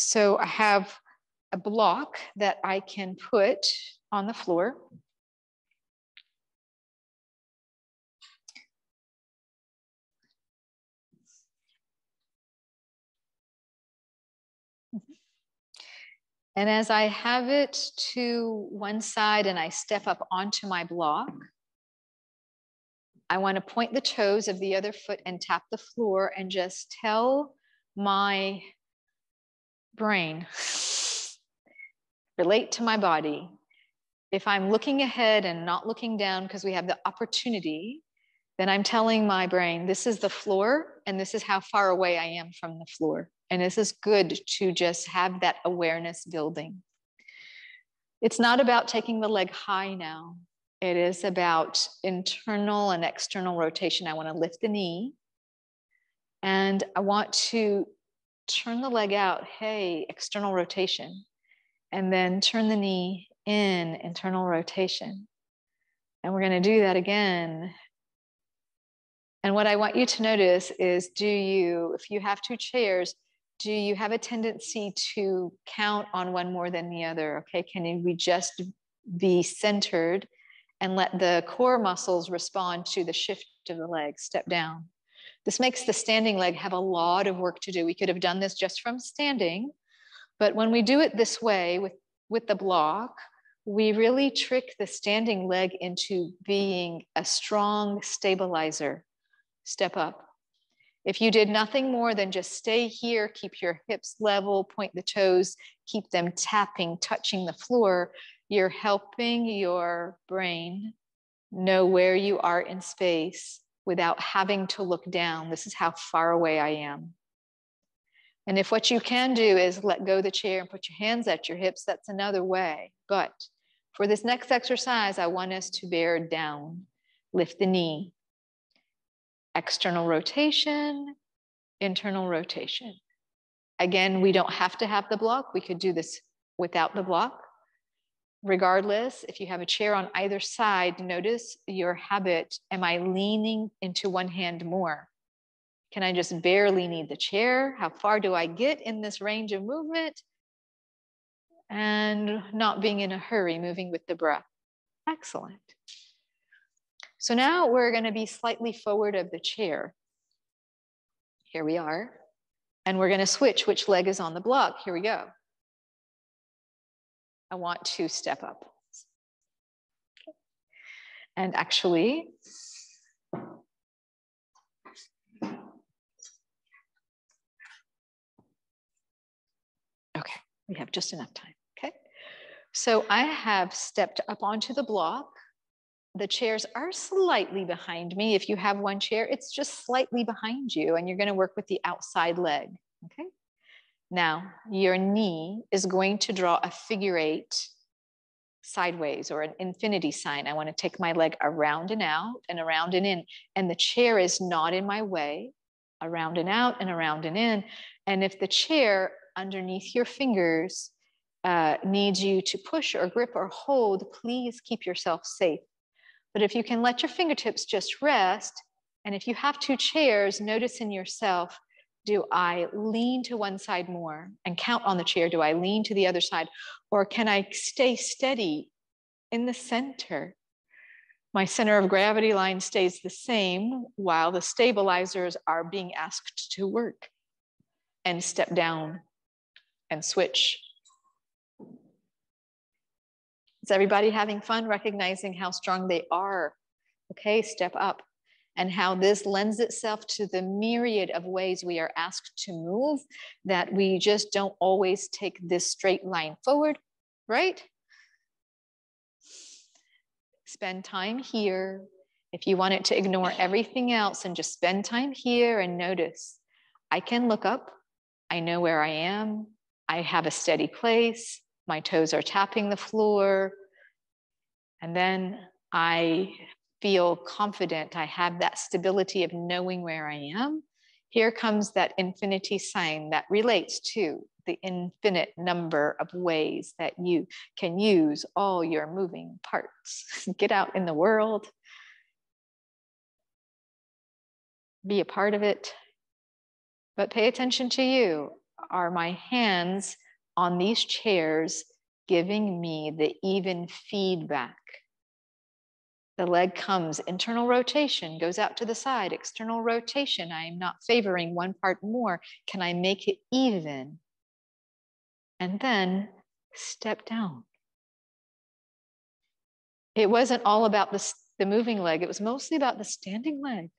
So I have a block that I can put on the floor. And as I have it to one side and I step up onto my block, I want to point the toes of the other foot and tap the floor and just tell my brain, relate to my body. If I'm looking ahead and not looking down because we have the opportunity, then I'm telling my brain, this is the floor and this is how far away I am from the floor. And this is good to just have that awareness building. It's not about taking the leg high now. It is about internal and external rotation. I want to lift the knee and I want to turn the leg out, hey, external rotation, and then turn the knee in, internal rotation. And we're going to do that again. And what I want you to notice is, do you, if you have two chairs, do you have a tendency to count on one more than the other? Okay, can we just be centered and let the core muscles respond to the shift of the leg, step down? This makes the standing leg have a lot of work to do. We could have done this just from standing, but when we do it this way with the block, we really trick the standing leg into being a strong stabilizer. Step up. If you did nothing more than just stay here, keep your hips level, point the toes, keep them tapping, touching the floor, you're helping your brain know where you are in space without having to look down. This is how far away I am. And if what you can do is let go of the chair and put your hands at your hips, that's another way. But for this next exercise, I want us to bear down, lift the knee. External rotation, internal rotation. Again, we don't have to have the block. We could do this without the block. Regardless, if you have a chair on either side, notice your habit. Am I leaning into one hand more? Can I just barely need the chair? How far do I get in this range of movement? And not being in a hurry, moving with the breath. Excellent. So now we're going to be slightly forward of the chair. Here we are. And we're going to switch which leg is on the block. Here we go. I want to step up. Okay. And actually, okay, we have just enough time. Okay. So I have stepped up onto the block. The chairs are slightly behind me. If you have one chair, it's just slightly behind you and you're going to work with the outside leg, okay? Now, your knee is going to draw a figure eight sideways or an infinity sign. I want to take my leg around and out and around and in, and the chair is not in my way, around and out and around and in. And if the chair underneath your fingers needs you to push or grip or hold, please keep yourself safe. But if you can let your fingertips just rest, and if you have two chairs, notice in yourself, do I lean to one side more and count on the chair? Do I lean to the other side? Or can I stay steady in the center? My center of gravity line stays the same while the stabilizers are being asked to work. And step down and switch. Is everybody having fun recognizing how strong they are? Okay, step up. And how this lends itself to the myriad of ways we are asked to move, that we just don't always take this straight line forward, right? Spend time here. If you want it to ignore everything else and just spend time here and notice, I can look up. I know where I am. I have a steady place. My toes are tapping the floor. And then I feel confident. I have that stability of knowing where I am. Here comes that infinity sign that relates to the infinite number of ways that you can use all your moving parts. Get out in the world. Be a part of it. But pay attention to you. are my hands on these chairs giving me the even feedback? The leg comes, internal rotation, goes out to the side, external rotation. I'm not favoring one part more. Can I make it even? And then step down. It wasn't all about the moving leg. It was mostly about the standing leg.